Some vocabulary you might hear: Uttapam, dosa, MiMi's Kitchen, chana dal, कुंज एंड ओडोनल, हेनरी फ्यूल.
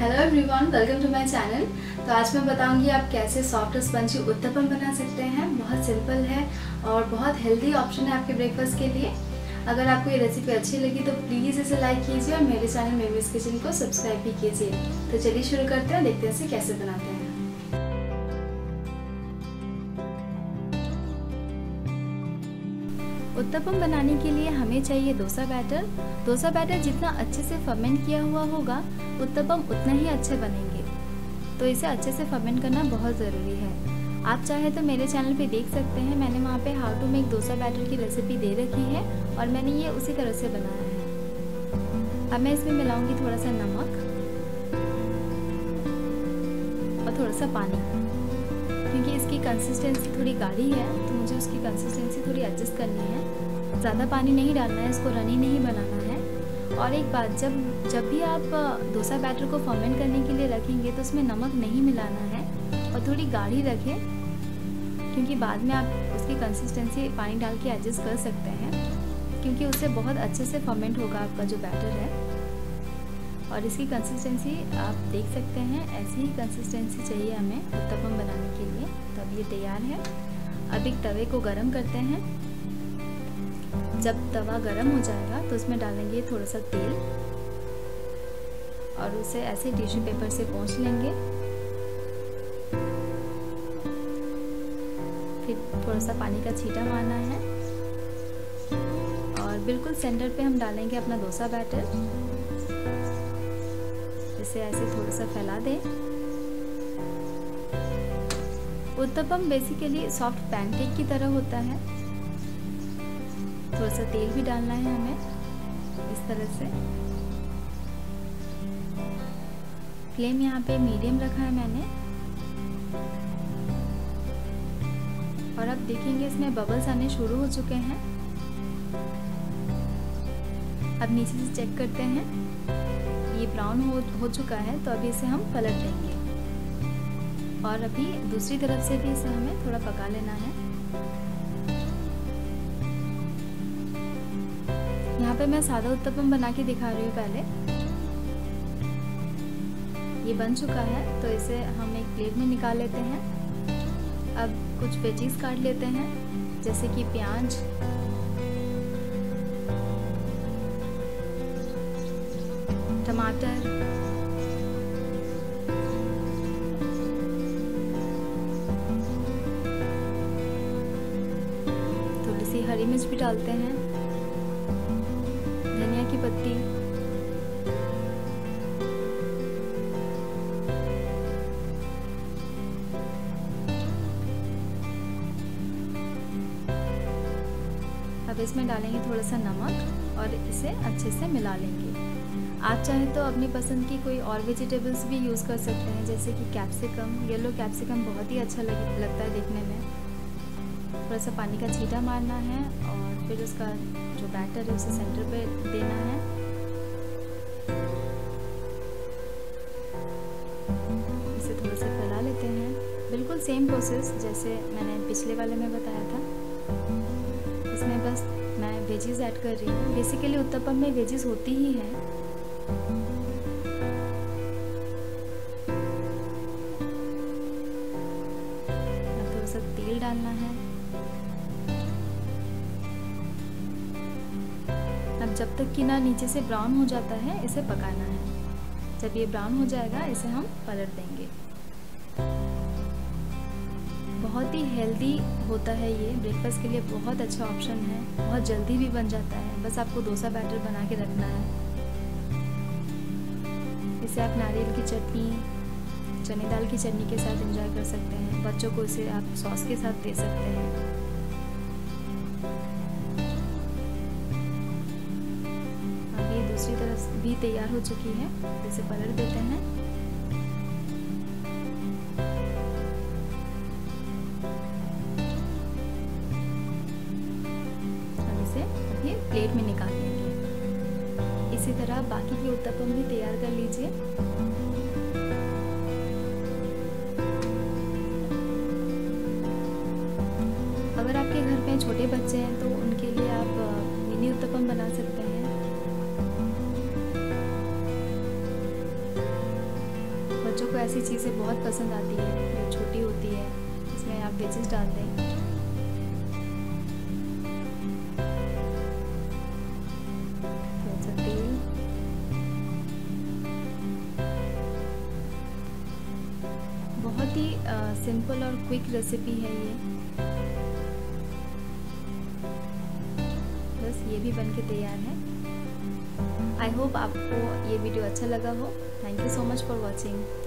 Hello everyone, welcome to my channel. तो आज मैं बताऊंगी आप कैसे सॉफ्ट और स्पंजी उत्तपम बना सकते हैं। बहुत सिंपल है और बहुत हेल्दी ऑप्शन है आपके ब्रेकफास्ट के लिए। अगर आपको ये रेसिपी अच्छी लगी तो प्लीज़ इसे लाइक कीजिए और मेरे चैनल मेमीज़ किचन को सब्सक्राइब भी कीजिए। तो चलिए शुरू करते हैं, देखते हैं इसे कैसे बनाते हैं। उत्तपम बनाने के लिए हमें चाहिए डोसा बैटर। डोसा बैटर जितना अच्छे से फर्मेंट किया हुआ होगा उत्तपम उतना ही अच्छे बनेंगे, तो इसे अच्छे से फर्मेंट करना बहुत ज़रूरी है। आप चाहे तो मेरे चैनल पे देख सकते हैं, मैंने वहाँ पे how to make dosa batter की रेसिपी दे रखी है और मैंने ये उसी तरह से बनाया है। अब मैं इसमें मिलाऊँगी थोड़ा सा नमक और थोड़ा सा पानी, क्योंकि इसकी कंसिस्टेंसी थोड़ी गाढ़ी है तो मुझे उसकी कंसिस्टेंसी थोड़ी एडजस्ट करनी है। ज़्यादा पानी नहीं डालना है, इसको रनी नहीं बनाना है। और एक बात, जब भी आप डोसा बैटर को फर्मेंट करने के लिए रखेंगे तो उसमें नमक नहीं मिलाना है और थोड़ी गाढ़ी रखें, क्योंकि बाद में आप उसकी कंसिस्टेंसी पानी डाल के एडजस्ट कर सकते हैं, क्योंकि उससे बहुत अच्छे से फर्मेंट होगा आपका जो बैटर है। और इसकी कंसिस्टेंसी आप देख सकते हैं, ऐसी ही कंसिस्टेंसी चाहिए हमें उत्तपम बनाने के लिए। तो अब ये तैयार है। अब एक तवे को गरम करते हैं। जब तवा गरम हो जाएगा तो उसमें डालेंगे थोड़ा सा तेल और उसे ऐसे टिश्यू पेपर से पोंछ लेंगे। फिर थोड़ा सा पानी का छींटा मारना है और बिल्कुल सेंटर पे हम डालेंगे अपना डोसा बैटर। इसे ऐसे थोड़ा सा फैला दें। उत्तपम बेसिकली सॉफ्ट पैनकेक की तरह होता है। थोड़ा सा तेल भी डालना है हमें इस तरह से। फ्लेम यहाँ पे मीडियम रखा है मैंने। और अब देखेंगे इसमें बबल्स आने शुरू हो चुके हैं। अब नीचे से चेक करते हैं, ये ब्राउन हो चुका है, तो अभी इसे हम पलट देंगे। और अभी दूसरी तरफ से भी इसे हमें थोड़ा पका लेना है। यहाँ पे मैं सादा उत्तपम बना के दिखा रही हूँ। पहले ये बन चुका है तो इसे हम एक प्लेट में निकाल लेते हैं। अब कुछ वेजीज काट लेते हैं, जैसे कि प्याज, टमाटर, थोड़ी सी हरी मिर्च भी डालते हैं, धनिया की पत्ती, अब इसमें डालेंगे थोड़ा सा नमक और इसे अच्छे से मिला लेंगे। आप चाहे तो अपनी पसंद की कोई और वेजिटेबल्स भी यूज़ कर सकते हैं, जैसे कि कैप्सिकम, येलो कैप्सिकम बहुत ही अच्छा लगता है देखने में। थोड़ा सा पानी का छींटा मारना है और फिर उसका जो बैटर है उसे सेंटर पे देना है। इसे थोड़ा सा फैला लेते हैं। बिल्कुल सेम प्रोसेस जैसे मैंने पिछले वाले में बताया था, इसमें बस मैं वेजीज ऐड कर रही हूँ। बेसिकली उत्तपम में वेजीज होती ही है। थोड़ा सा तेल डालना है। अब जब तक कि ना नीचे से ब्राउन हो जाता है इसे पकाना है। जब ये ब्राउन हो जाएगा इसे हम पलट देंगे। बहुत ही हेल्दी होता है ये, ब्रेकफास्ट के लिए बहुत अच्छा ऑप्शन है। बहुत जल्दी भी बन जाता है, बस आपको डोसा बैटर बना के रखना है। इसे आप नारियल की चटनी, चने दाल की चटनी के साथ एंजॉय कर सकते हैं। बच्चों को इसे आप सॉस के साथ दे सकते हैं। अब ये दूसरी तरफ भी तैयार हो चुकी है, इसे पलट देते हैं। अब इसे ये प्लेट में निकाल लेंगे। इसी तरह बाकी के उत्तपम भी तैयार कर लीजिए। अगर आपके घर में छोटे बच्चे हैं तो उनके लिए आप मिनी उत्तपम बना सकते हैं। ऐसी चीज़ें बहुत पसंद आती हैं जो छोटी होती है, इसमें आप बेसिस डाल दें। थोड़ा सा तेल। बहुत ही सिंपल और क्विक रेसिपी है ये। बस ये भी बनके तैयार है। आई होप आपको ये वीडियो अच्छा लगा हो। Thank you so much for watching.